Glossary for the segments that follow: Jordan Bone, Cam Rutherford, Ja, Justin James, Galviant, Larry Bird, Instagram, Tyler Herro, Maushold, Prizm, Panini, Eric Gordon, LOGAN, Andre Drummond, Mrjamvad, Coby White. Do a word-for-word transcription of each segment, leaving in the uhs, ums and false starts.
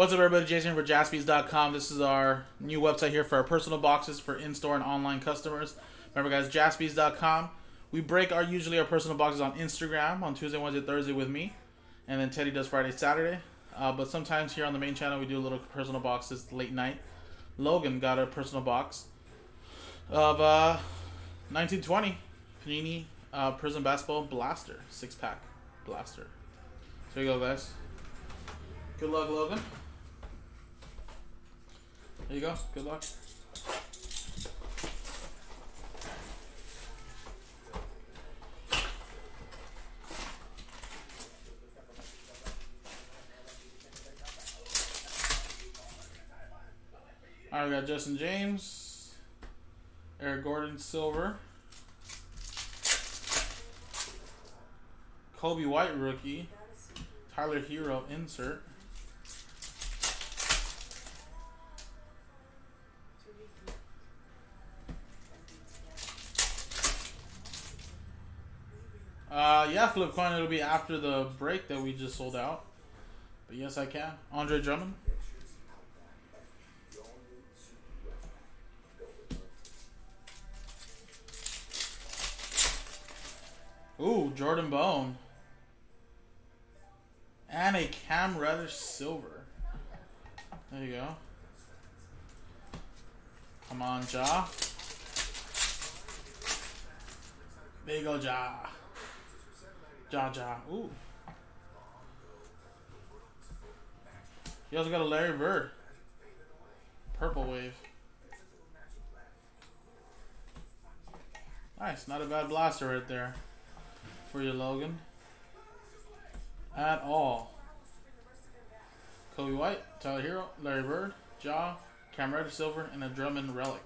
What's up, everybody? Jason for jaspys dot com. This is our new website here for our personal boxes for in-store and online customers. Remember, guys, jaspys dot com. We break our usually our personal boxes on Instagram on Tuesday, Wednesday, Thursday with me, and then Teddy does Friday, Saturday. Uh, but sometimes here on the main channel, we do a little personal boxes late night. Logan got a personal box of uh, nineteen twenty Panini uh, Prizm Basketball Blaster six pack blaster. So here you go, guys. Good luck, Logan. There you go. Good luck. All right, we got Justin James, Eric Gordon, silver, Coby White, rookie, Tyler Herro, insert. Uh, yeah, flip coin. It'll be after the break that we just sold out. But yes, I can. Andre Drummond. Ooh, Jordan Bone. And a Cam Rutherford silver. There you go. Come on, Ja. There you go, Ja. Ja, Ja. Ooh. You also got a Larry Bird. Purple wave. Nice. Not a bad blaster right there. For you, Logan. At all. Coby White, Tyler Herro, Larry Bird, Ja, Cam Rutherford silver, and a Drummond relic.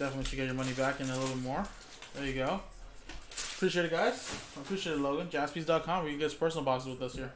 Definitely should get your money back in a little more. There you go. Appreciate it, guys. I appreciate it, Logan. jaspys dot com, where you can get personal boxes with us here.